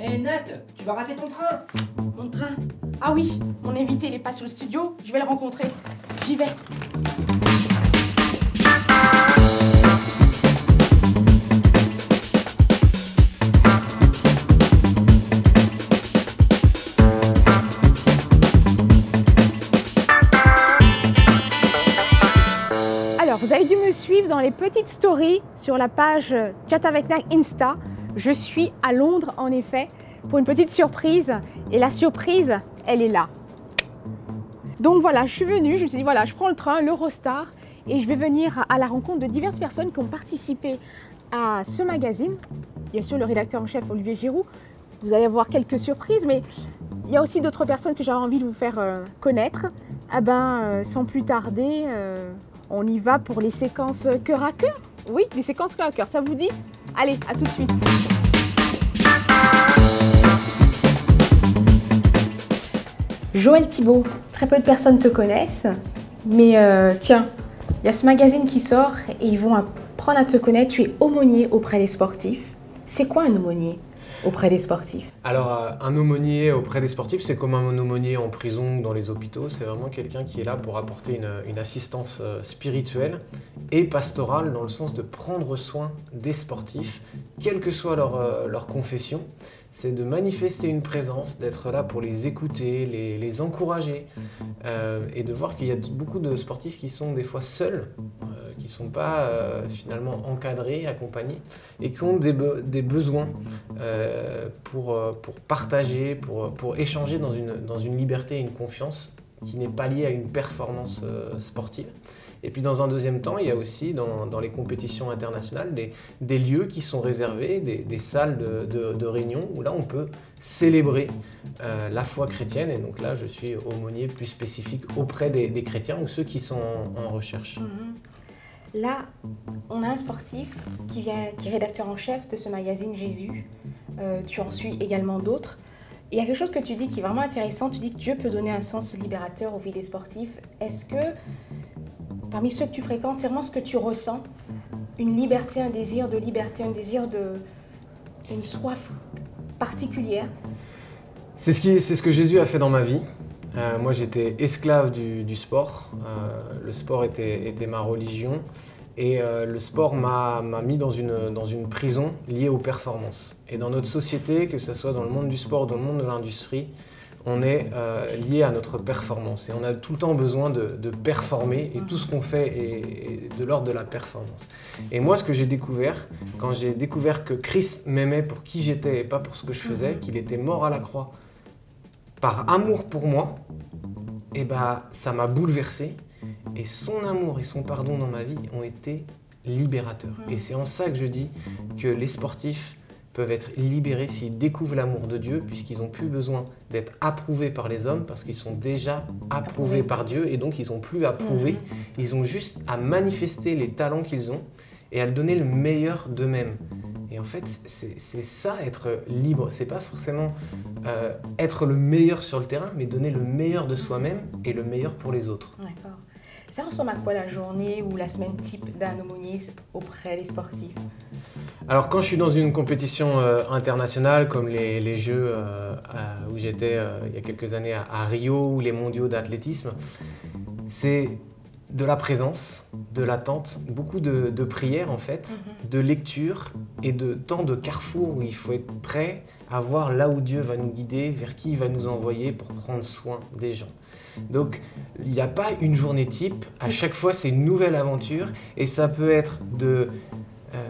Hé Nat, tu vas rater ton train. Mon train? Ah oui, mon invité il est pas sur le studio, je vais le rencontrer. J'y vais. Suivre dans les petites stories sur la page Chat avec Nac Insta. Je suis à Londres en effet pour une petite surprise et la surprise elle est là. Donc voilà, je suis venue, je me suis dit voilà, je prends le train, l'Eurostar et je vais venir à la rencontre de diverses personnes qui ont participé à ce magazine. Bien sûr le rédacteur en chef Olivier Giroud, vous allez avoir quelques surprises mais il y a aussi d'autres personnes que j'avais envie de vous faire connaître. Ah ben sans plus tarder, on y va pour les séquences cœur à cœur. Oui, les séquences cœur à cœur, ça vous dit? Allez, à tout de suite. Joël Thibault, très peu de personnes te connaissent, mais tiens, il y a ce magazine qui sort et ils vont apprendre à te connaître. Tu es aumônier auprès des sportifs. C'est quoi un aumônier auprès des sportifs? Alors, un aumônier auprès des sportifs, c'est comme un aumônier en prison ou dans les hôpitaux. C'est vraiment quelqu'un qui est là pour apporter une assistance spirituelle et pastorale dans le sens de prendre soin des sportifs, quelle que soit leur confession. C'est de manifester une présence, d'être là pour les écouter, les encourager et de voir qu'il y a beaucoup de sportifs qui sont des fois seuls, qui ne sont pas finalement encadrés, accompagnés et qui ont des besoins pour partager, pour échanger dans une liberté et une confiance qui n'est pas liée à une performance sportive. Et puis dans un deuxième temps, il y a aussi dans les compétitions internationales des lieux qui sont réservés, des salles de réunion où là on peut célébrer la foi chrétienne. Et donc là je suis aumônier plus spécifique auprès des chrétiens ou ceux qui sont en recherche. Là on a un sportif qui est rédacteur en chef de ce magazine Jésus, tu en suis également d'autres. Il y a quelque chose que tu dis qui est vraiment intéressant, tu dis que Dieu peut donner un sens libérateur aux vies des sportifs. Est-ce que parmi ceux que tu fréquentes, c'est vraiment ce que tu ressens, une liberté, un désir de liberté, un désir de... une soif particulière? C'est ce que Jésus a fait dans ma vie. Moi, j'étais esclave du sport. Le sport était ma religion. Et le sport m'a mis dans une prison liée aux performances. Et dans notre société, que ce soit dans le monde du sport, dans le monde de l'industrie, on est lié à notre performance et on a tout le temps besoin de performer et tout ce qu'on fait est de l'ordre de la performance. Et moi, ce que j'ai découvert, quand j'ai découvert que Christ m'aimait pour qui j'étais et pas pour ce que je faisais, qu'il était mort à la croix par amour pour moi, et bah, ça m'a bouleversé. Et son amour et son pardon dans ma vie ont été libérateurs. Et c'est en ça que je dis que les sportifs peuvent être libérés s'ils découvrent l'amour de Dieu, puisqu'ils n'ont plus besoin d'être approuvés par les hommes, parce qu'ils sont déjà approuvés par Dieu, et donc ils n'ont plus à prouver, ils ont juste à manifester les talents qu'ils ont, et à donner le meilleur d'eux-mêmes. Et en fait, c'est ça, être libre, c'est pas forcément être le meilleur sur le terrain, mais donner le meilleur de soi-même, et le meilleur pour les autres. D'accord. Ça ressemble à quoi la journée ou la semaine type d'un aumônier auprès des sportifs? Alors quand je suis dans une compétition internationale comme les Jeux où j'étais il y a quelques années à Rio ou les mondiaux d'athlétisme, c'est de la présence, de l'attente, beaucoup de prières en fait, de lecture et de temps de carrefour où il faut être prêt à voir là où Dieu va nous guider, vers qui il va nous envoyer pour prendre soin des gens. Donc, il n'y a pas une journée type, à chaque fois c'est une nouvelle aventure et ça peut être de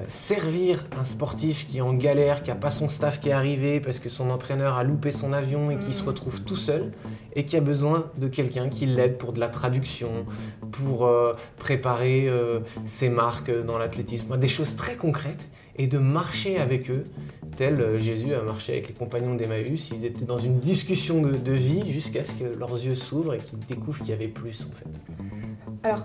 servir un sportif qui est en galère, qui n'a pas son staff qui est arrivé parce que son entraîneur a loupé son avion et qui se retrouve tout seul et qui a besoin de quelqu'un qui l'aide pour de la traduction, pour préparer ses marques dans l'athlétisme, des choses très concrètes et de marcher avec eux, tel Jésus a marché avec les compagnons d'Emmaüs. Ils étaient dans une discussion de vie jusqu'à ce que leurs yeux s'ouvrent et qu'ils découvrent qu'il y avait plus en fait. Alors,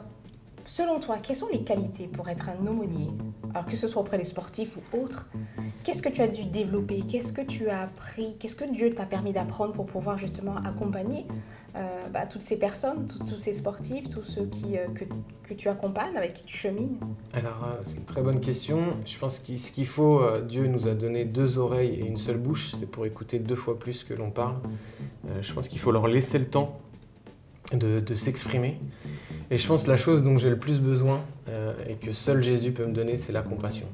Selon toi, quelles sont les qualités pour être un aumônier? Alors que ce soit auprès des sportifs ou autres, qu'est-ce que tu as dû développer? Qu'est-ce que tu as appris? Qu'est-ce que Dieu t'a permis d'apprendre pour pouvoir justement accompagner toutes ces personnes, tous ces sportifs, tous ceux qui, que tu accompagnes, avec qui tu chemines? Alors, c'est une très bonne question. Je pense que ce qu'il faut, Dieu nous a donné deux oreilles et une seule bouche. C'est pour écouter deux fois plus que l'on parle. Je pense qu'il faut leur laisser le temps de s'exprimer. Et je pense que la chose dont j'ai le plus besoin et que seul Jésus peut me donner, c'est la compassion.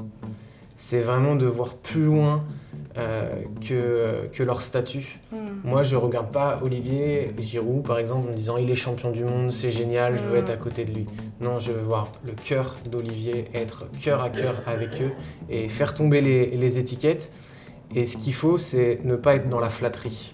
C'est vraiment de voir plus loin que leur statut. Mmh. Moi, je ne regarde pas Olivier Giroud, par exemple, en me disant « il est champion du monde, c'est génial, je veux être à côté de lui ». Non, je veux voir le cœur d'Olivier, être cœur à cœur avec eux et faire tomber les étiquettes. Et ce qu'il faut, c'est ne pas être dans la flatterie,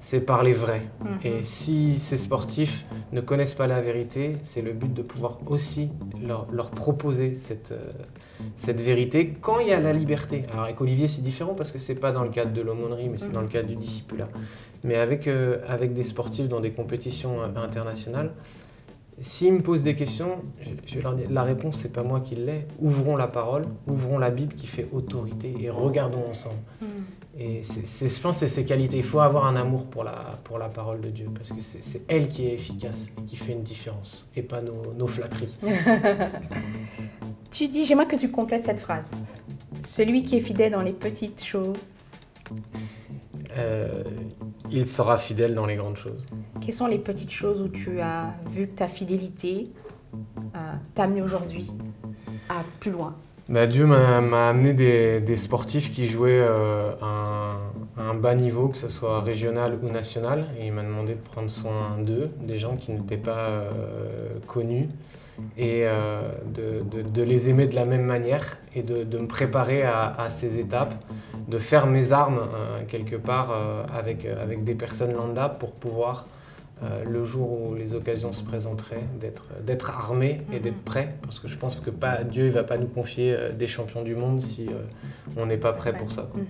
c'est parler vrai. Et si ces sportifs ne connaissent pas la vérité, c'est le but de pouvoir aussi leur proposer cette vérité quand il y a la liberté. Alors avec Olivier, c'est différent parce que c'est pas dans le cadre de l'aumônerie, mais c'est dans le cadre du discipulat. Mais avec des sportifs dans des compétitions internationales, s'ils me posent des questions, je vais leur dire, la réponse, c'est pas moi qui l'ai. Ouvrons la parole, ouvrons la Bible qui fait autorité et regardons ensemble. Et je pense que c'est ces qualités. Il faut avoir un amour pour la parole de Dieu parce que c'est elle qui est efficace et qui fait une différence et pas nos flatteries. Tu dis, j'aimerais que tu complètes cette phrase. Celui qui est fidèle dans les petites choses. Il sera fidèle dans les grandes choses. Quelles sont les petites choses où tu as vu que ta fidélité t'a amené aujourd'hui à plus loin? Bah, Dieu m'a amené des sportifs qui jouaient à un bas niveau, que ce soit régional ou national. Et il m'a demandé de prendre soin d'eux, des gens qui n'étaient pas connus, et de les aimer de la même manière et de me préparer à ces étapes, de faire mes armes quelque part avec des personnes lambda pour pouvoir, le jour où les occasions se présenteraient, d'être armé et d'être prêt. Parce que je pense que Dieu ne va pas nous confier des champions du monde si on n'est pas prêt pour ça, quoi.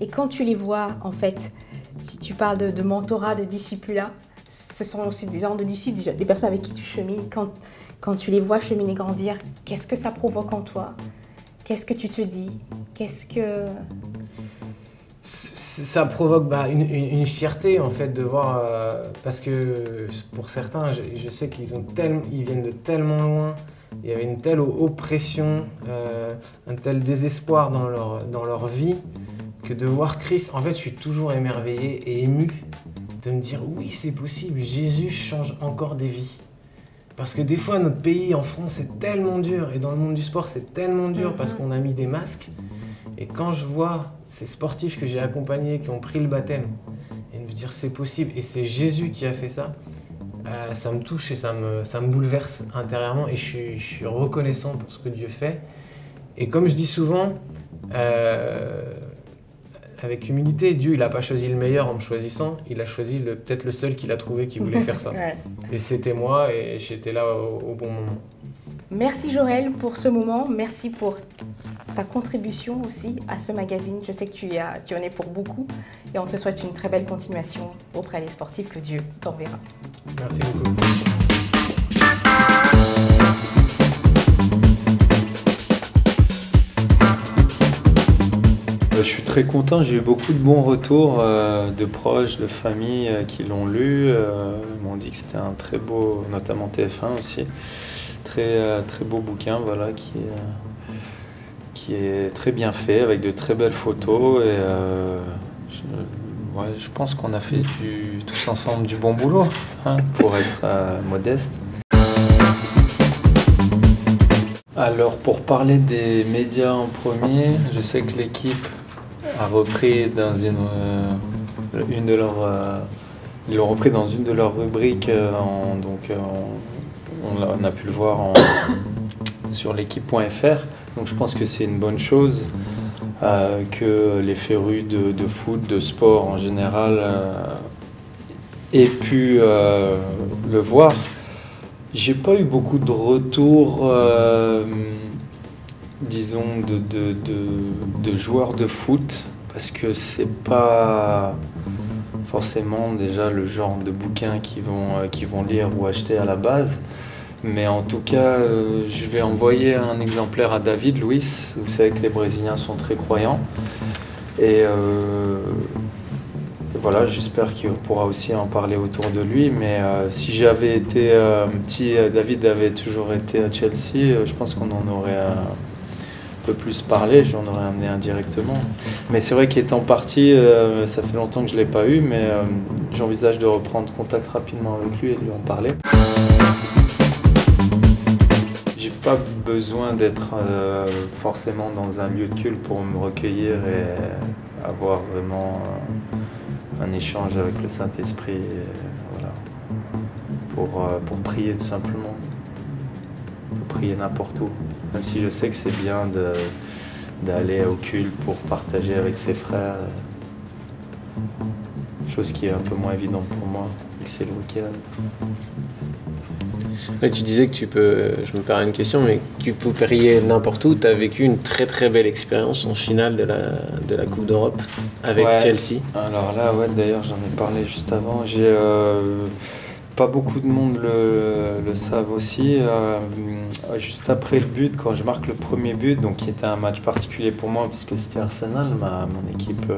Et quand tu les vois, en fait, tu parles de mentorat, de discipulat, ce sont aussi des gens de disciples, des personnes avec qui tu chemines. Quand tu les vois cheminer, grandir, qu'est-ce que ça provoque en toi? Qu'est-ce que tu te dis? Qu'est-ce que... Ça provoque une fierté, en fait, de voir... parce que pour certains, je sais qu'ils viennent de tellement loin. Il y avait une telle oppression, un tel désespoir dans leur vie, que de voir Christ... En fait, je suis toujours émerveillé et ému de me dire « Oui, c'est possible, Jésus change encore des vies ». Parce que des fois, notre pays, en France, c'est tellement dur. Et dans le monde du sport, c'est tellement dur parce qu'on a mis des masques. Et quand je vois ces sportifs que j'ai accompagnés, qui ont pris le baptême, et de me dire c'est possible, et c'est Jésus qui a fait ça, ça me touche et ça me bouleverse intérieurement. Et je suis reconnaissant pour ce que Dieu fait. Et comme je dis souvent, avec humilité, Dieu, il n'a pas choisi le meilleur en me choisissant, il a choisi peut-être le seul qu'il a trouvé qui voulait faire ça. Ouais. Et c'était moi et j'étais là au bon moment. Merci Joël pour ce moment, merci pour ta contribution aussi à ce magazine. Je sais que tu en es pour beaucoup et on te souhaite une très belle continuation auprès des sportifs que Dieu t'enverra. Merci beaucoup. Je suis très content, j'ai eu beaucoup de bons retours de proches, de familles qui l'ont lu. Ils m'ont dit que c'était un très beau, notamment TF1 aussi, très beau bouquin, voilà, qui est très bien fait, avec de très belles photos. Et, je pense qu'on a fait tous ensemble du bon boulot, hein, pour être modeste. Alors pour parler des médias en premier, je sais que l'équipe a repris dans ils l'ont repris dans une de leurs rubriques, on a pu le voir sur l'équipe.fr, donc je pense que c'est une bonne chose que les férus de foot, de sport en général aient pu le voir. J'ai pas eu beaucoup de retours, disons, de joueurs de foot, parce que c'est pas forcément déjà le genre de bouquins qu'ils vont lire ou acheter à la base. Mais en tout cas, je vais envoyer un exemplaire à David Luiz. Vous savez que les Brésiliens sont très croyants. Et voilà, j'espère qu'il pourra aussi en parler autour de lui. Mais si j'avais été petit, David avait toujours été à Chelsea, je pense qu'on en aurait un peu plus parlé, j'en aurais amené indirectement. Mais c'est vrai qu'étant parti, ça fait longtemps que je ne l'ai pas eu, mais j'envisage de reprendre contact rapidement avec lui et de lui en parler. Pas besoin d'être forcément dans un lieu de culte pour me recueillir et avoir vraiment un échange avec le Saint-Esprit, voilà, pour prier tout simplement, prier n'importe où, même si je sais que c'est bien d'aller au culte pour partager avec ses frères, chose qui est un peu moins évidente pour moi, vu que c'est le week-end. Là, tu disais que tu peux, je me permets une question, mais tu peux prier n'importe où. Tu as vécu une très très belle expérience en finale de la Coupe d'Europe avec Chelsea. Alors là, ouais, d'ailleurs, j'en ai parlé juste avant. J'ai pas beaucoup de monde le savent aussi. Juste après le but, quand je marque le premier but, donc qui était un match particulier pour moi, puisque c'était Arsenal, mon équipe.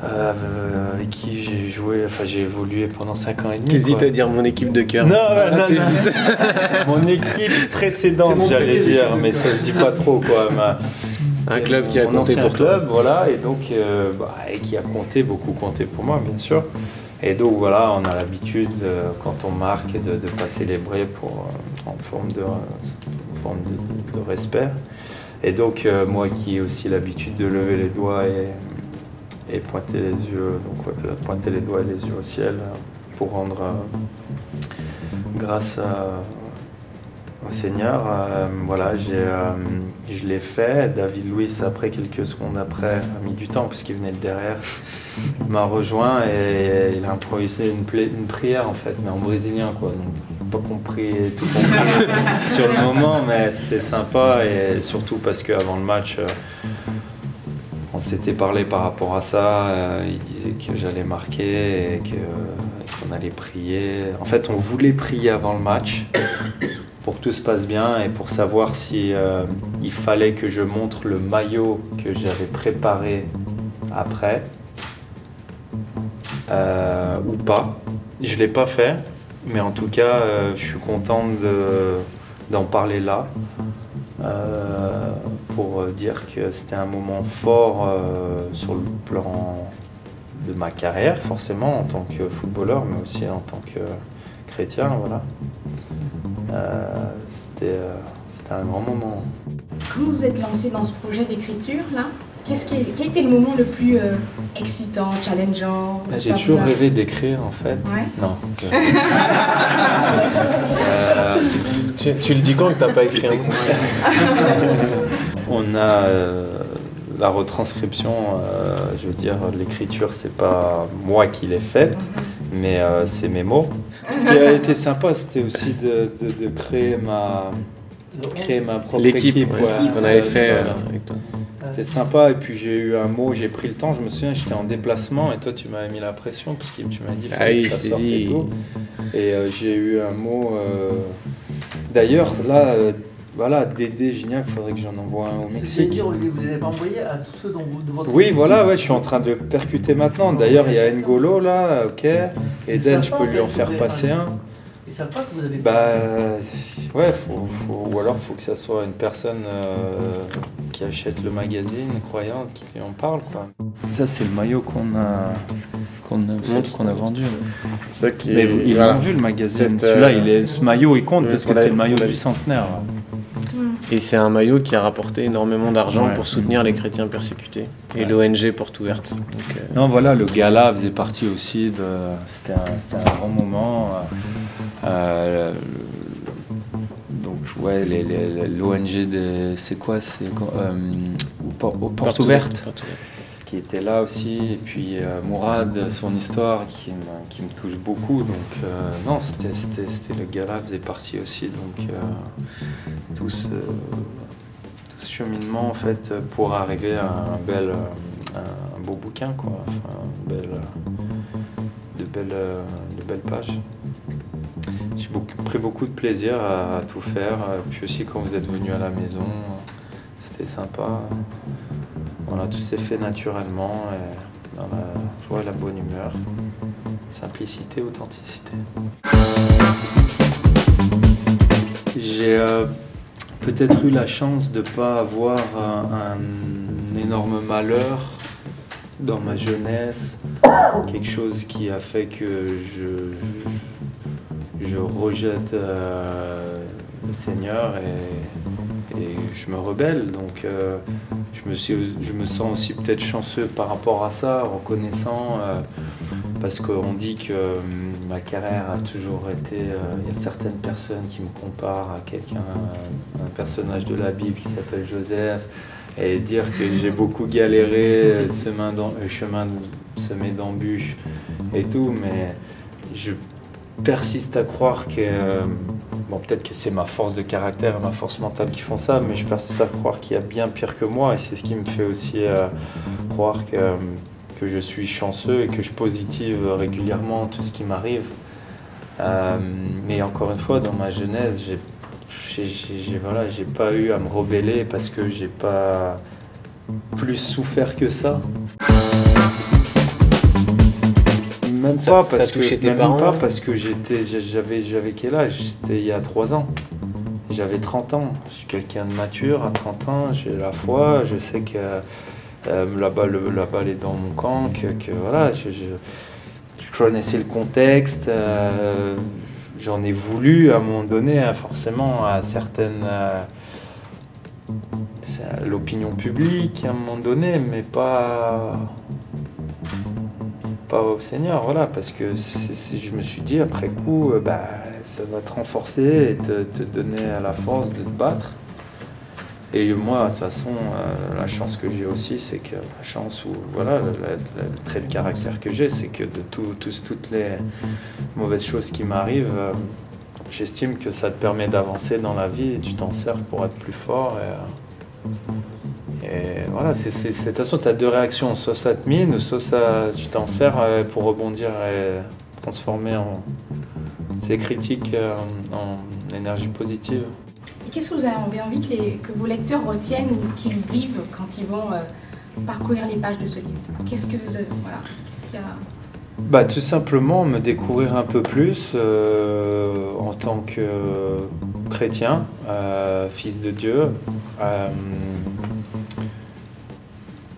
Avec qui j'ai joué, enfin j'ai évolué pendant 5 ans et demi. T'hésites à dire mon équipe de cœur. Non, ah, non, non. Mon équipe précédente, j'allais dire, mais ça se dit pas trop quoi. Un club qui a compté pour toi. Club, voilà, et donc et qui a beaucoup compté pour moi, bien sûr. Et donc voilà, on a l'habitude quand on marque de pas célébrer pour en forme de respect. Et donc moi qui ai aussi l'habitude de lever les doigts et pointer les yeux, donc ouais, pointer les doigts et les yeux au ciel pour rendre grâce au Seigneur. Voilà, je l'ai fait. David Luiz, après, quelques secondes après, a mis du temps parce qu'il venait de derrière, m'a rejoint et il a improvisé une prière en fait, mais en brésilien quoi. Donc, pas compris tout compris sur le moment, mais c'était sympa et surtout parce qu'avant le match. On s'était parlé par rapport à ça, il disait que j'allais marquer et qu'on allait prier. En fait, on voulait prier avant le match pour que tout se passe bien et pour savoir si il fallait que je montre le maillot que j'avais préparé après ou pas. Je ne l'ai pas fait, mais en tout cas, je suis content d'en parler là. Pour dire que c'était un moment fort sur le plan de ma carrière, forcément en tant que footballeur, mais aussi en tant que chrétien. Voilà. C'était un grand moment. Comment vous êtes lancé dans ce projet d'écriture là ? Quel a été le moment le plus excitant, challengeant? J'ai toujours rêvé d'écrire en fait. Ouais. Non. Tu le dis quand que t'as pas écrit un mot. On a la retranscription, je veux dire, l'écriture, c'est pas moi qui l'ai faite, mais c'est mes mots. Ce qui a été sympa, c'était aussi de créer ma propre équipe qu'on avait fait. C'était sympa et puis j'ai eu un mot, j'ai pris le temps, je me souviens j'étais en déplacement et toi tu m'avais mis la pression parce que tu m'as dit que ça sorte et tout. Et j'ai eu un mot, d'ailleurs là, voilà, DD Gignac, il faudrait que j'en envoie un au Mexique. C'est-à-dire vous n'avez pas envoyé à tous ceux dont votre... Oui voilà, ouais, je suis en train de le percuter maintenant, d'ailleurs il y a N'Golo là, ok, Eden je peux lui en faire passer un. Et ça pas que vous avez... Bah, ouais, ou alors il faut que ça soit une personne qui achète le magazine, croyante, qui lui en parle, quoi. Ça, c'est le maillot qu'on a vendu. Ça qui... Mais ils l'ont vu, le magazine. Celui-là, ce maillot, il compte parce que c'est le maillot du centenaire. Et c'est un maillot qui a rapporté énormément d'argent pour soutenir les chrétiens persécutés et l'ONG Portes Ouvertes. Donc, non, voilà, le gala faisait partie aussi de... C'était un grand moment. Donc, ouais, l'ONG de... C'est quoi? C'est Portes Ouvertes, qui était là aussi. Et puis Mourad, son histoire qui me touche beaucoup. Donc, non, c'était le gala faisait partie aussi. Donc, tout ce cheminement, en fait, pour arriver à un beau bouquin, quoi. Enfin, de belles pages. J'ai pris beaucoup de plaisir à tout faire. Puis aussi, quand vous êtes venus à la maison, c'était sympa. Voilà, tout s'est fait naturellement, et dans la joie, la bonne humeur, simplicité, authenticité. J'ai peut-être eu la chance de ne pas avoir un énorme malheur dans ma jeunesse, quelque chose qui a fait que je rejette le Seigneur et je me rebelle. Donc je me sens aussi peut-être chanceux par rapport à ça, reconnaissant, parce qu'on dit que ma carrière a toujours été... Il y a certaines personnes qui me comparent à quelqu'un, un personnage de la Bible qui s'appelle Joseph, et dire que j'ai beaucoup galéré, chemin semé d'embûches et tout, mais je persiste à croire que... bon, peut-être que c'est ma force de caractère et ma force mentale qui font ça, mais je persiste à croire qu'il y a bien pire que moi, et c'est ce qui me fait aussi croire que je suis chanceux et que je positive régulièrement tout ce qui m'arrive. Mais encore une fois, dans ma jeunesse, j'ai pas eu à me rebeller parce que j'ai pas plus souffert que ça. Même ça, pas parce que j'avais quel âge? C'était il y a 3 ans. J'avais 30 ans. Je suis quelqu'un de mature à 30 ans. J'ai la foi. Je sais que la balle est dans mon camp. Que voilà, je connaissais le contexte. J'en ai voulu à un moment donné, forcément, à certaines... l'opinion publique à un moment donné, mais pas au Seigneur, voilà, parce que je me suis dit, après coup, ça va te renforcer et te donner la force de te battre. Et moi, de toute façon, la chance que j'ai aussi, c'est que la chance où, voilà, le trait de caractère que j'ai, c'est que de toutes les mauvaises choses qui m'arrivent, j'estime que ça te permet d'avancer dans la vie et tu t'en sers pour être plus fort. Et voilà, de toute façon, tu as deux réactions, soit ça te mine, soit tu t'en sers pour rebondir et transformer ces critiques en énergie positive. Et qu'est-ce que vous avez bien envie que vos lecteurs retiennent ou qu'ils vivent quand ils vont parcourir les pages de ce livre? Qu'est-ce que vous avez, voilà, qu'est-ce qu'il y a... Bah, tout simplement me découvrir un peu plus en tant que chrétien, fils de Dieu.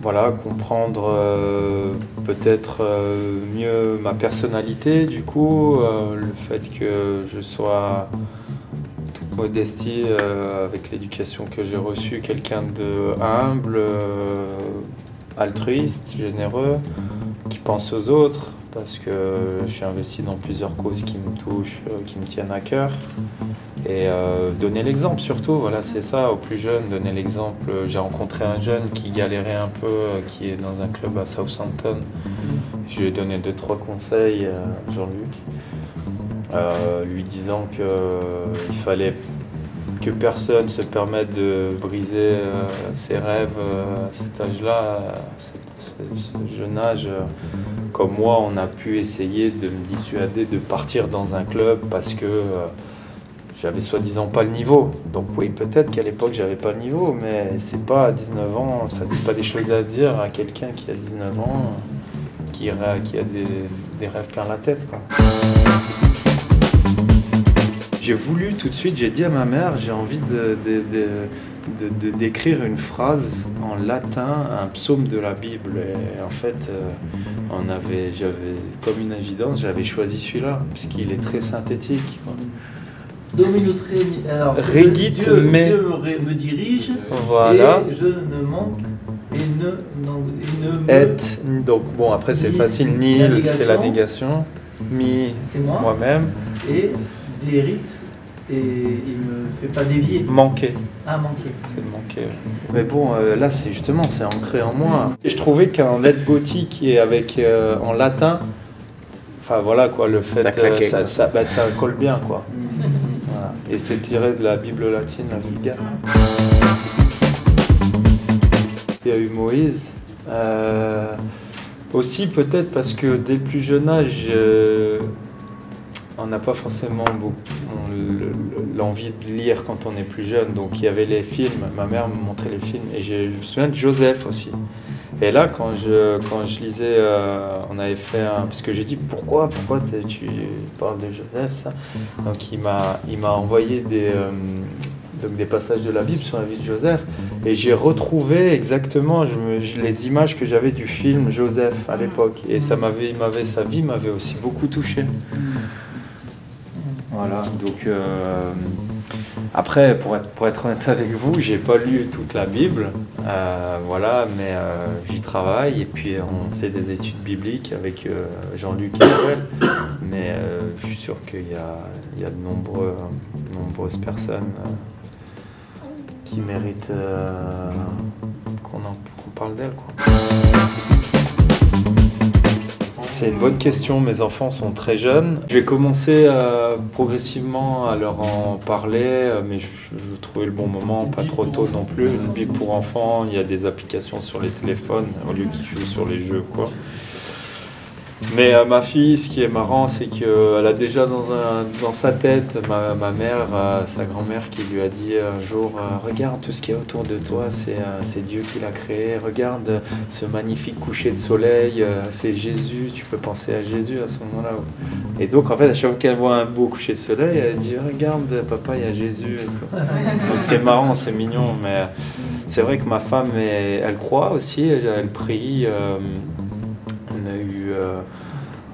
Voilà, comprendre peut-être mieux ma personnalité, du coup, le fait que je sois, toute modestie, avec l'éducation que j'ai reçue, quelqu'un de humble, altruiste, généreux, qui pense aux autres, parce que je suis investi dans plusieurs causes qui me touchent, qui me tiennent à cœur. Et donner l'exemple surtout, voilà, c'est ça, aux plus jeunes, donner l'exemple. J'ai rencontré un jeune qui galérait un peu, qui est dans un club à Southampton. Je lui ai donné 2-3 conseils à Jean-Luc, lui disant qu'il fallait que personne se permette de briser ses rêves à cet âge-là, ce jeune âge. Comme moi, on a pu essayer de me dissuader de partir dans un club parce que j'avais soi-disant pas le niveau. Donc oui, peut-être qu'à l'époque, j'avais pas le niveau, mais c'est pas à 19 ans, en fait, c'est pas des choses à dire à quelqu'un qui a 19 ans, qui a des rêves plein la tête, quoi. J'ai voulu tout de suite, j'ai dit à ma mère, j'ai envie d'écrire une phrase en latin, un psaume de la Bible. Et en fait, j'avais comme une évidence, j'avais choisi celui-là, puisqu'il est très synthétique, quoi. Dominus Regit, alors, Dieu me dirige, voilà. Et je ne manque et ne me... Donc bon, après c'est facile, nil, c'est la négation, mi, c'est moi-même, et dérite, et il me fait pas dévier. Manquer. Ah, manquer. C'est manquer. Mais bon, là c'est justement, c'est ancré en moi. Et je trouvais qu'en lettres gothiques et avec, en latin, enfin voilà quoi, le fait ça claquait, ça colle bien, quoi. Voilà. Et c'est tiré de la Bible latine, la Vulgate. Il y a eu Moïse. Aussi peut-être parce que dès le plus jeune âge, on n'a pas forcément l'envie de lire quand on est plus jeune. Donc il y avait les films, ma mère me montrait les films, et je me souviens de Joseph aussi. Et là, quand je lisais, on avait fait un... Parce que j'ai dit, pourquoi tu parles de Joseph, ça? Donc il m'a envoyé des passages de la Bible sur la vie de Joseph, et j'ai retrouvé exactement les images que j'avais du film Joseph à l'époque. Et ça sa vie m'avait aussi beaucoup touché. Voilà, donc... Après, pour être honnête avec vous, j'ai pas lu toute la Bible, voilà, mais j'y travaille, et puis on fait des études bibliques avec Jean-Luc et Joël, mais je suis sûr qu'il y a de nombreuses personnes qui méritent qu'on parle d'elles, quoi. C'est une bonne question, mes enfants sont très jeunes. Je vais commencer progressivement à leur en parler, mais je veux trouver le bon moment, pas trop tôt non plus. Une Bible pour enfants, il y a des applications sur les téléphones, au lieu qu'ils jouent sur les jeux, quoi. Mais ma fille, ce qui est marrant, c'est qu'elle a déjà dans sa tête ma mère, sa grand-mère qui lui a dit un jour « Regarde tout ce qu'il y a autour de toi, c'est Dieu qui l'a créé, regarde ce magnifique coucher de soleil, c'est Jésus, tu peux penser à Jésus à ce moment-là. » Et donc en fait, à chaque fois qu'elle voit un beau coucher de soleil, elle dit « Regarde papa, il y a Jésus. » Donc c'est marrant, c'est mignon, mais c'est vrai que ma femme, elle croit aussi, elle prie...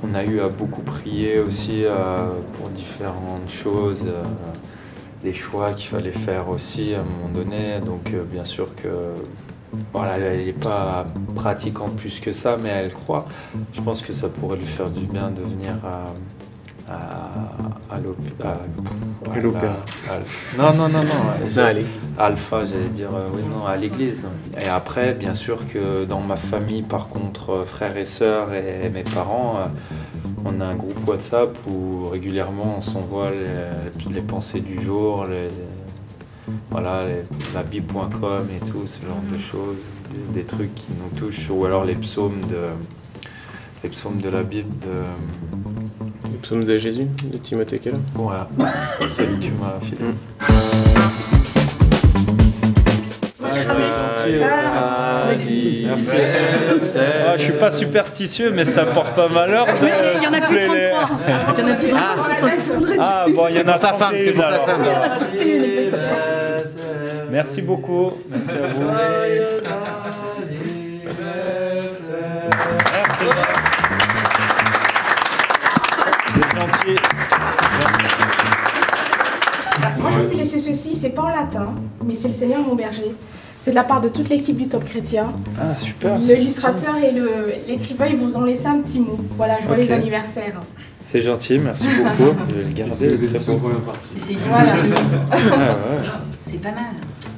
On a eu à beaucoup prier aussi pour différentes choses, des choix qu'il fallait faire aussi à un moment donné. Donc bien sûr que voilà, elle n'est pas pratiquante plus que ça, mais elle croit. Je pense que ça pourrait lui faire du bien de venir à l'opéra. À l'église. Et après, bien sûr que dans ma famille, par contre, frères et sœurs et mes parents, on a un groupe WhatsApp où régulièrement on s'envoie les pensées du jour, la Bible.com et tout, ce genre de choses, des trucs qui nous touchent, ou alors les psaumes de la Bible Les psaumes de Jésus, de Timothée Keller. Voilà, c'est lui que tu m'as filé. Merci. Je suis pas superstitieux, mais ça porte pas malheur. Oui, il y en a plus de 33. Bon, il y en a ta femme, c'est pour ta femme. Merci beaucoup. Merci à vous. Moi, je vais vous laisser ceci, c'est pas en latin, mais c'est le Seigneur mon berger. C'est de la part de toute l'équipe du Top Chrétien. Ah, super. L'illustrateur et l'écrivain, ils vous ont laissé un petit mot. Voilà, joyeux anniversaire. C'est gentil, merci beaucoup. Je vais le garder. C'est très bon. Voilà. C'est pas mal.